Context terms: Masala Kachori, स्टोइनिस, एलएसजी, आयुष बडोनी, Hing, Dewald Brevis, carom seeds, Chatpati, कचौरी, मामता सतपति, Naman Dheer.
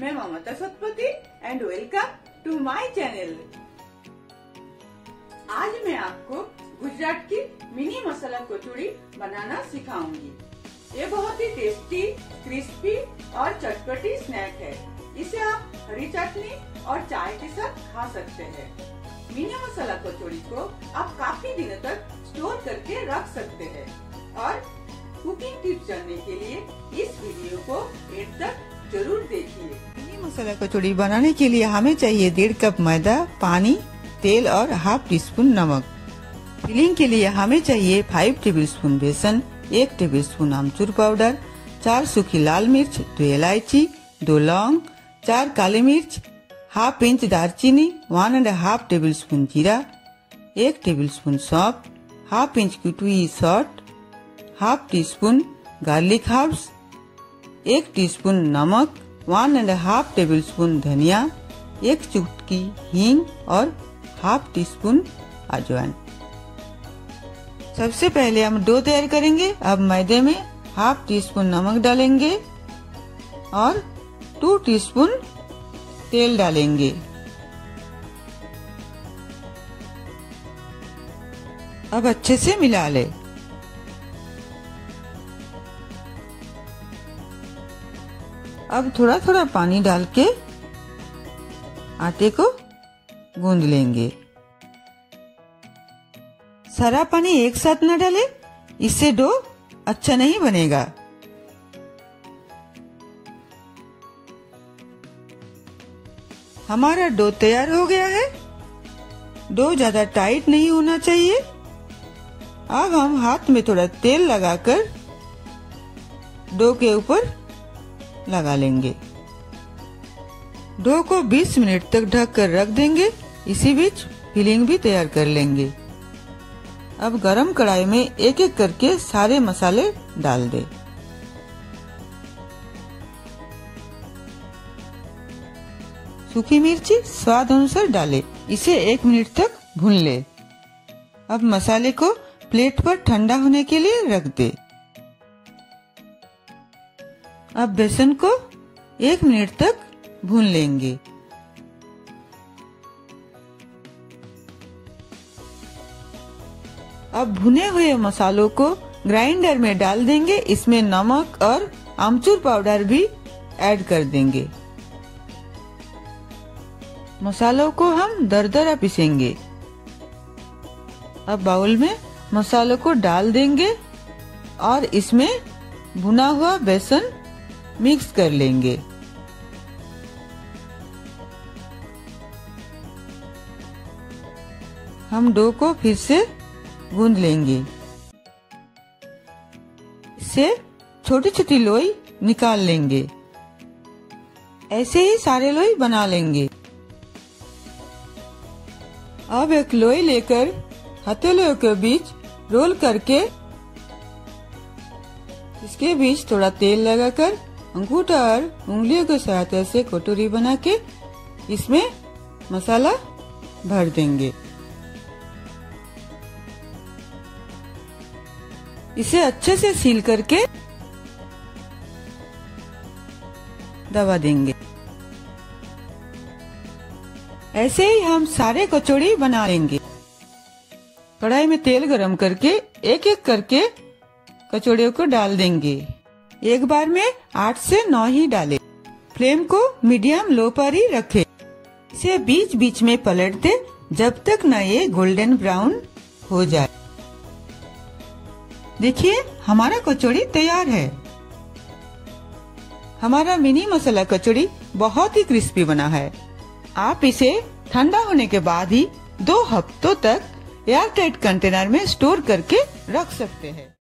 मैं मामता सतपति and welcome to my channel. आज मैं आपको गुजरात की मिनी मसाला कचौरी बनाना सिखाऊंगी। ये बहुत ही टेस्टी, क्रिस्पी और चटपटी स्नैक है। इसे आप हरी चटनी और चाय के साथ खा सकते हैं। मिनी मसाला कचौरी को आप काफी दिनों तक स्टोर करके रख सकते हैं। और कुकिंग टिप्स जानने के लिए इस वीडियो को एंड तक जरूर देखिए। मिनी मसाला कचौड़ी बनाने के लिए हमें चाहिए 1.5 कप मैदा, पानी, तेल और 1/2 टीस्पून नमक। फिलिंग के लिए हमें चाहिए 5 टेबलस्पून बेसन, 1 टेबलस्पून आमचूर पाउडर, 4 सूखी लाल मिर्च, 2 इलायची, 2 लौंग, 4 काली मिर्च, 1/2 इंच दालचीनी, 1 1/2 टेबलस्पून जीरा, 1 टेबलस्पून सौंफ, 1/2 इंच कुटी salt, 1/2 teaspoon garlic herbs, 1 teaspoon नमक, 1 1/2 टेबलस्पून धनिया, 1 चुटकी हींग और 1/2 टीस्पून अजवाइन। सबसे पहले हम डो तैयार करेंगे। अब मैदे में 1/2 टीस्पून नमक डालेंगे और 2 टीस्पून तेल डालेंगे। अब अच्छे से मिला ले। अब थोड़ा थोड़ा पानी डाल के आटे को गूंद लेंगे। सारा पानी एक साथ न डालें, इससे डो अच्छा नहीं बनेगा। हमारा डो तैयार हो गया है। डो ज्यादा टाइट नहीं होना चाहिए। अब हम हाथ में थोड़ा तेल लगाकर डो के ऊपर लगा लेंगे। डो को 20 मिनट तक ढक कर रख देंगे। इसी बीच फिलिंग भी तैयार कर लेंगे। अब गरम कढ़ाई में एक एक करके सारे मसाले डाल दें। सूखी मिर्ची स्वाद अनुसार डालें। इसे 1 मिनट तक भून ले। अब मसाले को प्लेट पर ठंडा होने के लिए रख दें। अब बेसन को 1 मिनट तक भून लेंगे। अब भुने हुए मसालों को ग्राइंडर में डाल देंगे। इसमें नमक और आमचूर पाउडर भी ऐड कर देंगे। मसालों को हम दरदरा पीसेंगे। अब बाउल में मसालों को डाल देंगे और इसमें भुना हुआ बेसन मिक्स कर लेंगे। हम डो को फिर से गूंद लेंगे। इससे छोटी छोटी लोई निकाल लेंगे। ऐसे ही सारे लोई बना लेंगे। अब एक लोई लेकर हथेलियों के बीच रोल करके इसके बीच थोड़ा तेल लगाकर अंगूठा और उंगलियों के साथ ऐसे कटोरी बना के इसमें मसाला भर देंगे। इसे अच्छे से सील करके दबा देंगे। ऐसे ही हम सारे कचौड़ी बना लेंगे। कढ़ाई में तेल गरम करके एक एक करके कचौड़ियों को डाल देंगे। एक बार में 8 से 9 ही डालें। फ्लेम को मीडियम लो पर ही रखें। इसे बीच बीच में पलट दें जब तक न ये गोल्डन ब्राउन हो जाए। देखिए हमारा कचौड़ी तैयार है। हमारा मिनी मसाला कचौड़ी बहुत ही क्रिस्पी बना है। आप इसे ठंडा होने के बाद ही 2 हफ्तों तक एयरटाइट कंटेनर में स्टोर करके रख सकते हैं।